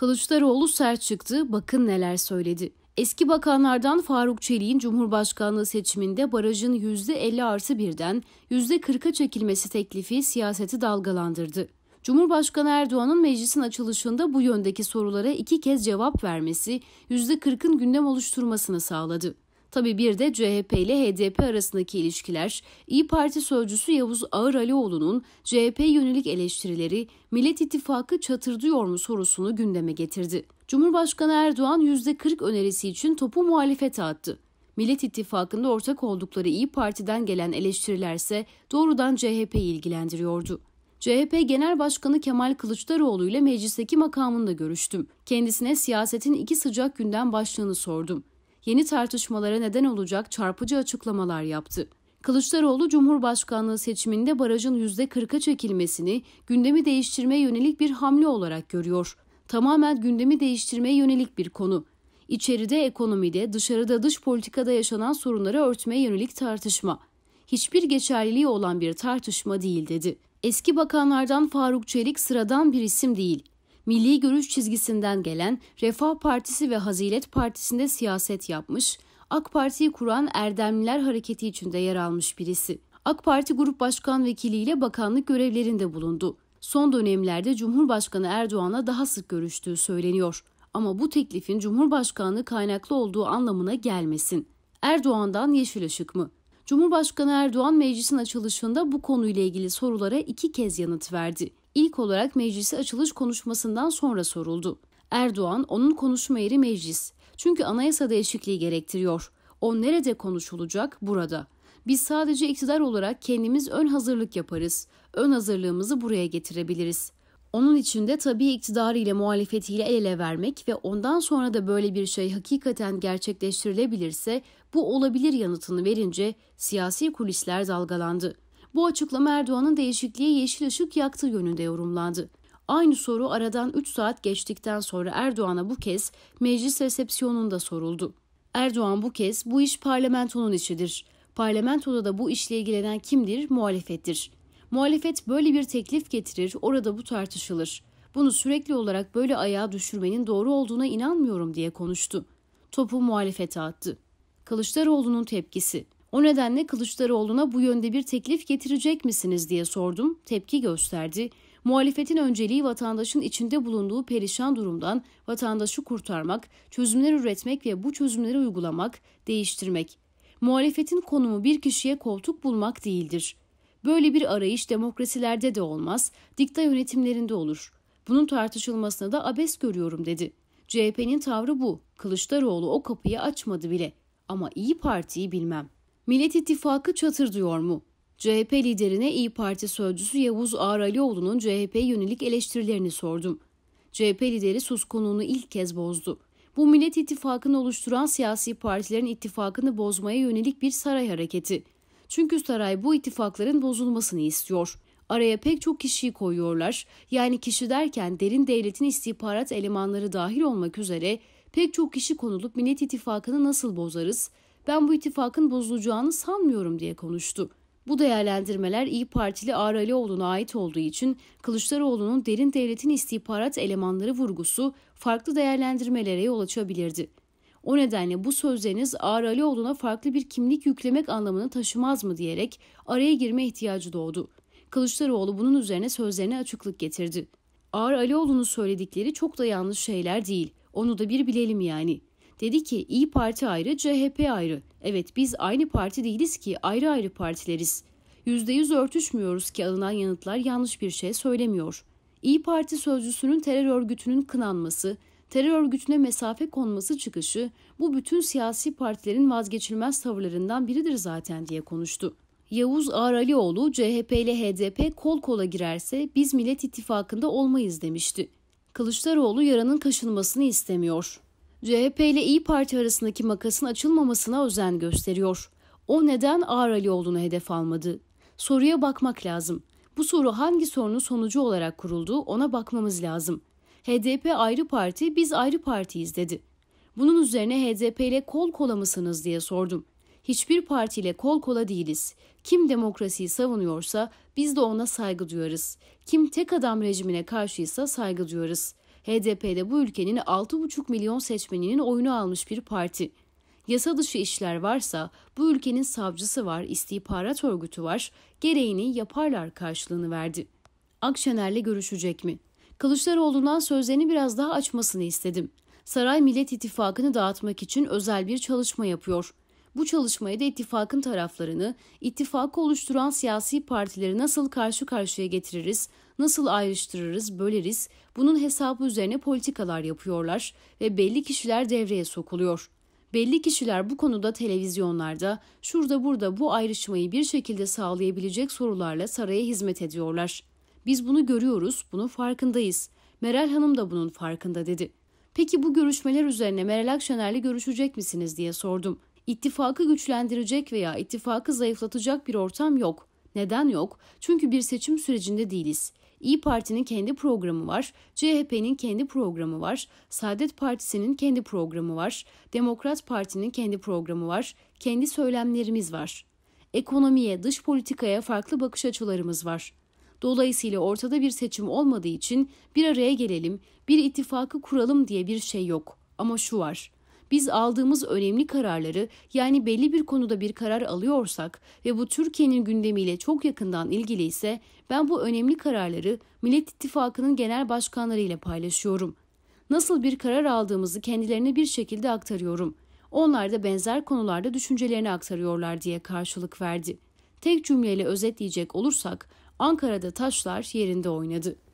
Kılıçdaroğlu sert çıktı, bakın neler söyledi. Eski bakanlardan Faruk Çelik'in Cumhurbaşkanlığı seçiminde barajın %50+1'den %40'a çekilmesi teklifi siyaseti dalgalandırdı. Cumhurbaşkanı Erdoğan'ın meclisin açılışında bu yöndeki sorulara 2 kez cevap vermesi %40'ın gündem oluşturmasını sağladı. Tabii bir de CHP ile HDP arasındaki ilişkiler, İYİ Parti sözcüsü Yavuz Ağıralioğlu'nun CHP yönelik eleştirileri, Millet İttifakı çatırdıyor mu sorusunu gündeme getirdi. Cumhurbaşkanı Erdoğan %40 önerisi için topu muhalefete attı. Millet İttifakı'nda ortak oldukları İYİ Parti'den gelen eleştirilerse doğrudan CHP'yi ilgilendiriyordu. CHP Genel Başkanı Kemal Kılıçdaroğlu ile meclisteki makamında görüştüm. Kendisine siyasetin 2 sıcak gündem başlığını sordum. Yeni tartışmalara neden olacak çarpıcı açıklamalar yaptı. Kılıçdaroğlu, Cumhurbaşkanlığı seçiminde barajın %40'a çekilmesini gündemi değiştirmeye yönelik bir hamle olarak görüyor. Tamamen gündemi değiştirmeye yönelik bir konu. İçeride ekonomide, dışarıda dış politikada yaşanan sorunları örtmeye yönelik tartışma. Hiçbir geçerliliği olan bir tartışma değil dedi. Eski bakanlardan Faruk Çelik sıradan bir isim değil. Milli görüş çizgisinden gelen Refah Partisi ve Hazilet Partisi'nde siyaset yapmış, AK Parti'yi kuran Erdemliler Hareketi içinde yer almış birisi. AK Parti Grup Başkan Vekili ile bakanlık görevlerinde bulundu. Son dönemlerde Cumhurbaşkanı Erdoğan'la daha sık görüştüğü söyleniyor. Ama bu teklifin Cumhurbaşkanlığı kaynaklı olduğu anlamına gelmesin. Erdoğan'dan yeşil ışık mı? Cumhurbaşkanı Erdoğan meclisin açılışında bu konuyla ilgili sorulara 2 kez yanıt verdi. İlk olarak meclise açılış konuşmasından sonra soruldu. Erdoğan, onun konuşma yeri meclis. Çünkü anayasa değişikliği gerektiriyor. O nerede konuşulacak? Burada. Biz sadece iktidar olarak kendimiz ön hazırlık yaparız. Ön hazırlığımızı buraya getirebiliriz. Onun için de tabii iktidarı ile muhalefetiyle el ele vermek ve ondan sonra da böyle bir şey hakikaten gerçekleştirilebilirse bu olabilir yanıtını verince siyasi kulisler dalgalandı. Bu açıklama Erdoğan'ın değişikliğe yeşil ışık yaktığı yönünde yorumlandı. Aynı soru aradan 3 saat geçtikten sonra Erdoğan'a bu kez meclis resepsiyonunda soruldu. Erdoğan bu kez bu iş parlamentonun işidir. Parlamentoda da bu işle ilgilenen kimdir? Muhalefettir. Muhalefet böyle bir teklif getirir, orada bu tartışılır. Bunu sürekli olarak böyle ayağa düşürmenin doğru olduğuna inanmıyorum diye konuştu. Topu muhalefete attı. Kılıçdaroğlu'nun tepkisi. O nedenle Kılıçdaroğlu'na bu yönde bir teklif getirecek misiniz diye sordum, tepki gösterdi. Muhalefetin önceliği vatandaşın içinde bulunduğu perişan durumdan vatandaşı kurtarmak, çözümler üretmek ve bu çözümleri uygulamak, değiştirmek. Muhalefetin konumu bir kişiye koltuk bulmak değildir. Böyle bir arayış demokrasilerde de olmaz, dikta yönetimlerinde olur. Bunun tartışılmasına da abes görüyorum dedi. CHP'nin tavrı bu. Kılıçdaroğlu o kapıyı açmadı bile. Ama İYİ Parti'yi bilmem. Millet İttifakı çatırdıyor mu? CHP liderine İYİ Parti sözcüsü Yavuz Ağıralioğlu'nun CHP'ye yönelik eleştirilerini sordum. CHP lideri suskunluğunu ilk kez bozdu. Bu Millet İttifakı'nı oluşturan siyasi partilerin ittifakını bozmaya yönelik bir saray hareketi. Çünkü saray bu ittifakların bozulmasını istiyor. Araya pek çok kişiyi koyuyorlar. Yani kişi derken derin devletin istihbarat elemanları dahil olmak üzere pek çok kişi konulup Millet İttifakı'nı nasıl bozarız? Ben bu ittifakın bozulacağını sanmıyorum diye konuştu. Bu değerlendirmeler İYİ Partili Ağıralioğlu'na ait olduğu için Kılıçdaroğlu'nun derin devletin istihbarat elemanları vurgusu farklı değerlendirmelere yol açabilirdi. O nedenle bu sözleriniz Ağıralioğlu'na farklı bir kimlik yüklemek anlamını taşımaz mı diyerek araya girme ihtiyacı doğdu. Kılıçdaroğlu bunun üzerine sözlerine açıklık getirdi. Ağıralioğlu'nun söyledikleri çok da yanlış şeyler değil. Onu da bir bilelim yani. Dedi ki İYİ Parti ayrı, CHP ayrı. Evet biz aynı parti değiliz ki ayrı ayrı partileriz. %100 örtüşmüyoruz ki alınan yanıtlar yanlış bir şey söylemiyor. İYİ Parti sözcüsünün terör örgütünün kınanması, terör örgütüne mesafe konması çıkışı bu bütün siyasi partilerin vazgeçilmez tavırlarından biridir zaten diye konuştu. Yavuz Ağıralioğlu CHP ile HDP kol kola girerse biz Millet İttifakı'nda olmayız demişti. Kılıçdaroğlu yaranın kaşınmasını istemiyor. CHP ile İYİ Parti arasındaki makasın açılmamasına özen gösteriyor. O neden Ağıralioğlu'nu hedef almadı? Soruya bakmak lazım. Bu soru hangi sorunun sonucu olarak kuruldu ona bakmamız lazım. HDP ayrı parti, biz ayrı partiyiz dedi. Bunun üzerine HDP ile kol kola mısınız diye sordum. Hiçbir partiyle kol kola değiliz. Kim demokrasiyi savunuyorsa biz de ona saygı duyarız. Kim tek adam rejimine karşıysa saygı duyarız. HDP'de bu ülkenin 6,5 milyon seçmeninin oyunu almış bir parti. Yasa dışı işler varsa bu ülkenin savcısı var, istihbarat örgütü var, gereğini yaparlar karşılığını verdi. Akşener'le görüşecek mi? Kılıçdaroğlu'ndan sözlerini biraz daha açmasını istedim. Saray Millet İttifakı'nı dağıtmak için özel bir çalışma yapıyor. Bu çalışmaya da ittifakın taraflarını, ittifakı oluşturan siyasi partileri nasıl karşı karşıya getiririz, nasıl ayrıştırırız, böleriz, bunun hesabı üzerine politikalar yapıyorlar ve belli kişiler devreye sokuluyor. Belli kişiler bu konuda televizyonlarda, şurada burada bu ayrışmayı bir şekilde sağlayabilecek sorularla saraya hizmet ediyorlar. Biz bunu görüyoruz, bunun farkındayız. Meral Hanım da bunun farkında dedi. Peki bu görüşmeler üzerine Meral Akşener'le görüşecek misiniz diye sordum. İttifakı güçlendirecek veya ittifakı zayıflatacak bir ortam yok. Neden yok? Çünkü bir seçim sürecinde değiliz. İYİ Parti'nin kendi programı var, CHP'nin kendi programı var, Saadet Partisi'nin kendi programı var, Demokrat Parti'nin kendi programı var, kendi söylemlerimiz var. Ekonomiye, dış politikaya farklı bakış açılarımız var. Dolayısıyla ortada bir seçim olmadığı için bir araya gelelim, bir ittifakı kuralım diye bir şey yok. Ama şu var. Biz aldığımız önemli kararları, yani belli bir konuda bir karar alıyorsak ve bu Türkiye'nin gündemiyle çok yakından ilgili ise ben bu önemli kararları Millet İttifakı'nın genel başkanlarıyla paylaşıyorum. Nasıl bir karar aldığımızı kendilerine bir şekilde aktarıyorum. Onlar da benzer konularda düşüncelerini aktarıyorlar diye karşılık verdi. Tek cümleyle özetleyecek olursak Ankara'da taşlar yerinde oynadı.